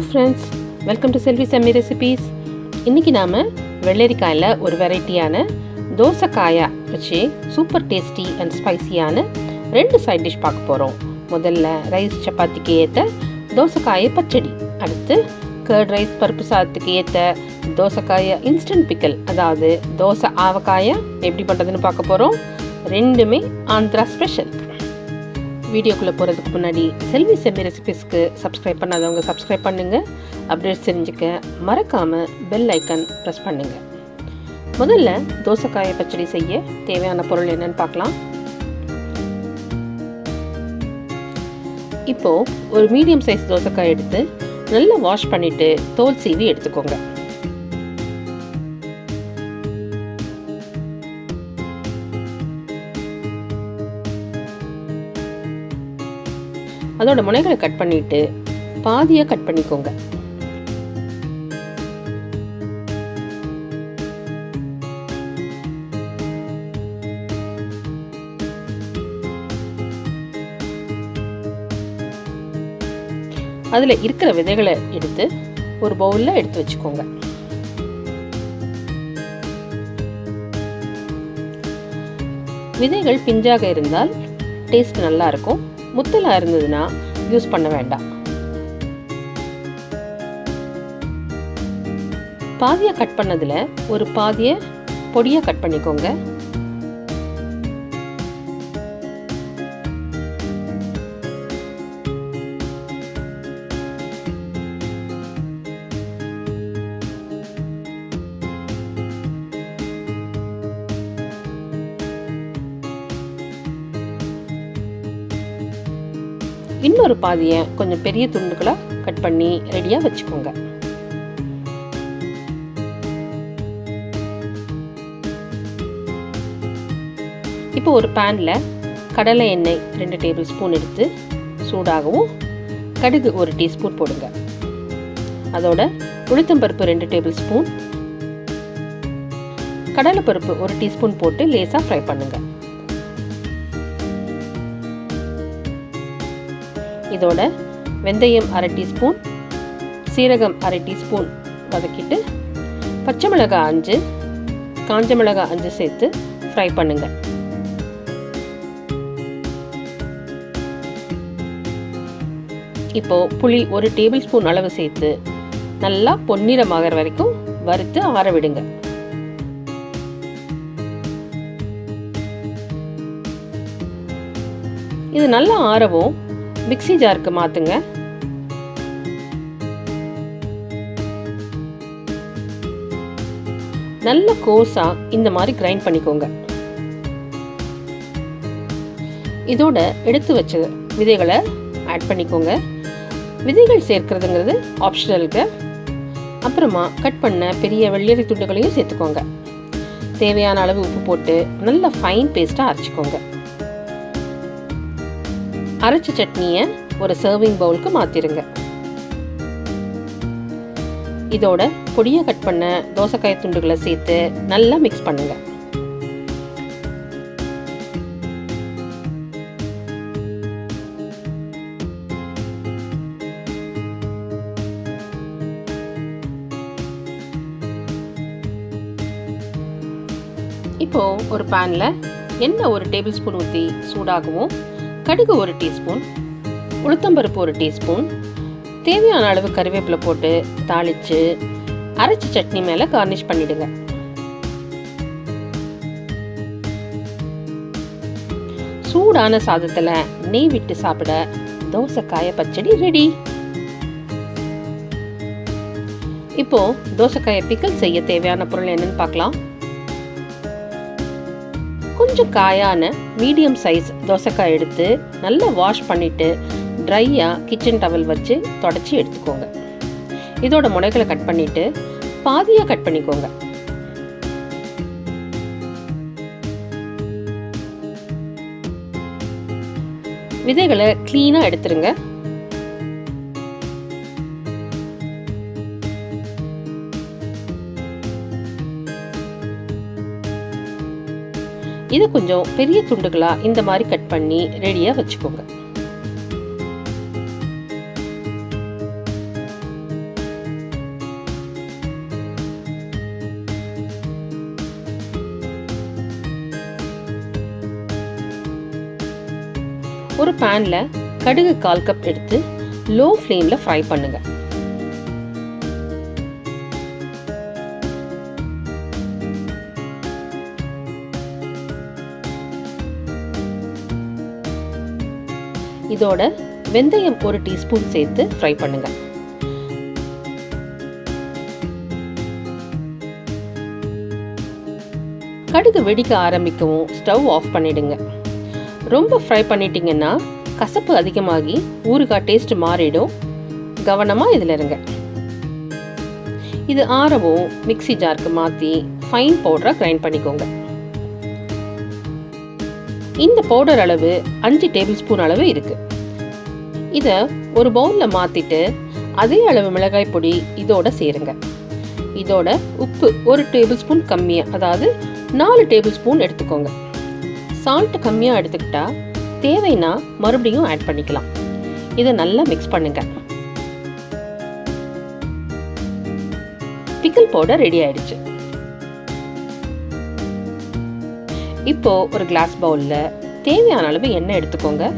Hello friends, welcome to Selvi's Yummy Recipes. இன்னைக்கு நாம வெள்ளரிக்காயில ஒரு வெரைட்டியான தோசகாயா வச்சு சூப்பர் டேஸ்டி அண்ட் ஸ்பைசியான ரெண்டு சைடு டிஷ் பார்க்க போறோம். முதல்ல ரைஸ் சப்பாத்திக்கு ஏத்த தோசகாய பச்சடி, அடுத்து கர்ட் ரைஸ் பருப்பு சாதத்துக்கு ஏத்த தோசகாயா இன்ஸ்டன்ட் பிக்கல், அதாவது தோசை ஆவகாயா எப்படி பண்றதுன்னு பார்க்க போறோம். ரெண்டுமே ஆந்திரா ஸ்பெஷல். வீடியோக்குள்ள போறதுக்கு முன்னாடி செல்விஸ் யம்மி ரெசிபீஸ்க்கு சப்ஸ்கிரைப் பண்ணாதவங்க சப்ஸ்கிரைப் பண்ணுங்க. அப்டேட்ஸ் தெரிஞ்சுக்க மறக்காம பெல் ஐக்கன் பிரஸ் பண்ணுங்க. முதல்ல தோசைக்காய பச்சடி செய்ய தேவையான பொருள் என்னன்னு பார்க்கலாம். இப்போ ஒரு மீடியம் சைஸ் தோசைக்காய் எடுத்து நல்லா வாஷ் பண்ணிட்டு தோல் சீவி எடுத்துக்கோங்க. அதோட முனைகளை கட் பண்ணிட்டு பாதியா கட் பண்ணிக்கோங்க. அதுல இருக்கிற விதைகளை எடுத்து ஒரு பவுல்ல எடுத்து வச்சுக்கோங்க. விதைகள் பிஞ்சாக இருந்தால் டேஸ்ட் நல்லா இருக்கும், முத்தலா இருந்ததுன்னா யூஸ் பண்ண வேண்டாம். பாதியா கட் பண்ணதுல ஒரு பாதிய பொடியா கட் பண்ணிக்கோங்க. இன்னொரு பாதியை கொஞ்சம் பெரிய துண்டுகளா கட் பண்ணி ரெடியா வச்சுக்கோங்க. இப்போ ஒரு பேன்ல கடலை எண்ணெய் 2 டேபிள் ஸ்பூன் எடுத்து சூடாகவும் கடுகு 1 டீஸ்பூன் போடுங்க. அதோட உளுத்தம்பருப்பு 2 டேபிள் ஸ்பூன், கடலைப்பருப்பு 1 டீஸ்பூன் போட்டு லேசா ஃப்ரை பண்ணுங்க. இதோட வெந்தயம் 1/2 டீஸ்பூன், சீரகம் 1/2 டீஸ்பூன் வதக்கிட்டு பச்சை மிளகாய் 5, காஞ்ச மிளகாய் 5 சேர்த்து ஃப்ரை பண்ணுங்க. இப்போ புளி 1 டேபிள் ஸ்பூன் அளவு சேர்த்து நல்லா பொன்னிறமாகற வரைக்கும் வறுத்து ஆற விடுங்க. இது நல்லா ஆறவும் மிக்ஸி ஜாருக்கு மாத்துங்க. நல்ல கோசா இந்த மாதிரி கிரைண்ட் பண்ணிக்கோங்க. இதோட எடுத்து வச்ச விதைகளை ஆட் பண்ணிக்கோங்க. விதைகள் சேர்க்கிறதுங்கிறது ஆப்ஷனலுக்கு. அப்புறமா கட் பண்ண பெரிய வெள்ளரி துண்டுகளையும் சேர்த்துக்கோங்க. தேவையான அளவு உப்பு போட்டு நல்ல ஃபைன் பேஸ்டா அரைச்சிக்கோங்க. அரைச்ச சட்னியை ஒரு சர்விங் பவுலுக்கு மாற்றிடுங்க. இதோட பொடியை கட் பண்ண தோசைக்காய் துண்டுகளை சேர்த்து நல்லா மிக்ஸ் பண்ணுங்க. இப்போ ஒரு பேன்ல எண்ணெய் 1 டேபிள் ஸ்பூன் ஊற்றி சூடாகவும் கடுகு 1 டீஸ்பூன், உளுத்தம்பருப்பு 1 டீஸ்பூன், தேவையான அளவு கறிவேப்பிலை போட்டு தாளிச்சு அரைச்ச சட்னி மேல கார்னிஷ் பண்ணிடுங்க. சூடான சாதத்துல நெய் விட்டு சாப்பிட தோசைக்காய பச்சடி ரெடி. இப்போ தோசைக்காய பிக்கல் செய்ய தேவையான பொருள் என்னன்னு பார்க்கலாம். கொஞ்சம் காயான மீடியம் சைஸ் தோசைக்காய் எடுத்து நல்லா வாஷ் பண்ணிட்டு ட்ரையா கிச்சன் டவல் வச்சு தொடச்சி எடுத்துக்கோங்க. இதோட முனைகளை கட் பண்ணிட்டு பாதியா கட் பண்ணிக்கோங்க. விதைகளை கிளீனா எடுத்துருங்க. இதை கொஞ்சம் பெரிய துண்டுகளா இந்த மாதிரி கட் பண்ணி ரெடியா வச்சுக்கோங்க. ஒரு panல கடுகு 1/4 கப் எடுத்து லோ ஃப்ளேம்ல ஃப்ரை பண்ணுங்க. இதோட வெந்தயம் 1 டீஸ்பூன் சேர்த்து ஃப்ரை பண்ணுங்க. கடுகு வெடிக்க ஆரம்பிக்கவும் ஸ்டவ் ஆஃப் பண்ணிடுங்க. ரொம்ப ஃப்ரை பண்ணிட்டீங்கன்னா கசப்பு அதிகமாகி ஊறுகாய் டேஸ்ட் மாறிடும். கவனமா இதில இருங்க. இது ஆறவும் மிக்ஸி ஜாருக்கு மாத்தி ஃபைன் பவுடரா கிரைண்ட் பண்ணிக்கோங்க. இந்த பவுடர் அளவு 5 டேபிள்ஸ்பூன் அளவு இருக்கு. இத ஒரு பவுல்ல மாத்திட்டு அதே அளவு மிளகாய் பொடி இதோட சேருங்க. இதோட உப்பு 1 டேபிள்ஸ்பூன் கம்மியா, அதாவது 4 டேபிள்ஸ்பூன் எடுத்துக்கோங்க. சால்ட் கம்மியா எடுத்துக்கிட்டா தேவைனா மறுபடியும் ஆட் பண்ணிக்கலாம். இதை நல்லா மிக்ஸ் பண்ணுங்க. பிக்கல் பவுடர் ரெடி ஆயிடுச்சு. இப்போ ஒரு கிளாஸ் பவுல்ல தேவையான அளவு எண்ணெய் எடுத்துக்கோங்க.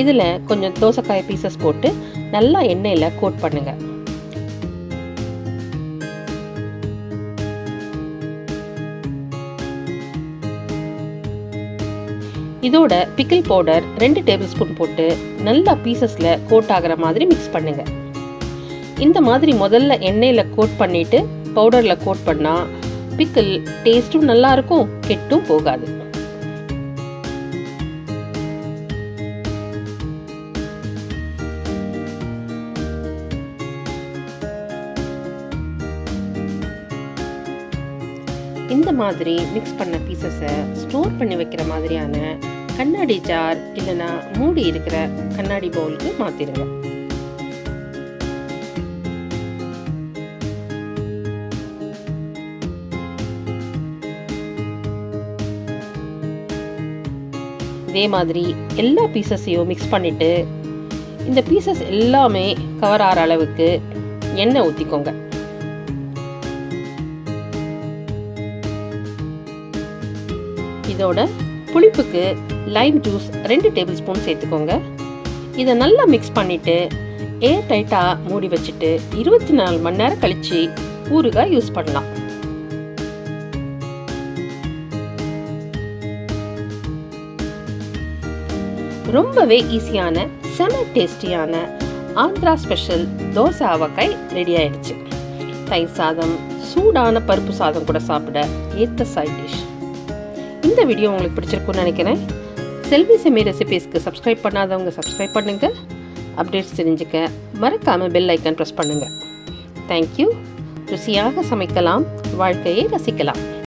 இதில் கொஞ்சம் தோசைக்காய் பீசஸ் போட்டு நல்லா எண்ணெயில் கோட் பண்ணுங்க. இதோட பிக்கிள் பவுடர் 2 டேபிள்ஸ்பூன் போட்டு நல்லா பீசஸ்ல கோட் ஆகிற மாதிரி மிக்ஸ் பண்ணுங்க. இந்த மாதிரி முதல்ல எண்ணெயில் கோட் பண்ணிட்டு பவுடரில் கோட் பண்ணால் பிக்கிள் டேஸ்ட்டும் நல்லா இருக்கும், கெட்டும் போகாது. இந்த மாதிரி மிக்ஸ் பண்ண பீசஸை ஸ்டோர் பண்ணி வைக்கிற மாதிரியான கண்ணாடி ஜார் இல்லைனா மூடி இருக்கிற கண்ணாடி பவுலுக்கு மாற்றிடுங்க. இதே மாதிரி எல்லா பீசஸையும் மிக்ஸ் பண்ணிட்டு இந்த பீசஸ் எல்லாமே கவர் ஆகிற அளவுக்கு எண்ணெய் ஊற்றிக்கோங்க. இதோட புளிப்புக்கு லைம் ஜூஸ் 2 டேபிள்ஸ்பூன் சேர்த்துக்கோங்க. இதை நல்லா மிக்ஸ் பண்ணிட்டு ஏர் டைட்டாக மூடி வச்சுட்டு 24 மணி நேரம் கழிச்சு ஊறுகாய் யூஸ் பண்ணலாம். ரொம்பவே ஈஸியான செம டேஸ்டியான ஆந்திரா ஸ்பெஷல் தோசை அவக்காய் ரெடி ஆயிடுச்சு. தயிர் சாதம், சூடான பருப்பு சாதம் கூட சாப்பிட ஏற்ற சைட் டிஷ். இந்த வீடியோ உங்களுக்கு பிடிச்சிருக்கும்னு நினைக்கிறேன். செல்வி செமி ரெசிபீஸ்க்கு சப்ஸ்கிரைப் பண்ணாதவங்க சப்ஸ்கிரைப் பண்ணுங்க. அப்டேட்ஸ் தெரிஞ்சுக்க மறக்காம பெல் ஐக்கான் ப்ரெஸ் பண்ணுங்க. தேங்க்யூ. ருசியாக சமைக்கலாம், வாழ்க்கையை ரசிக்கலாம்.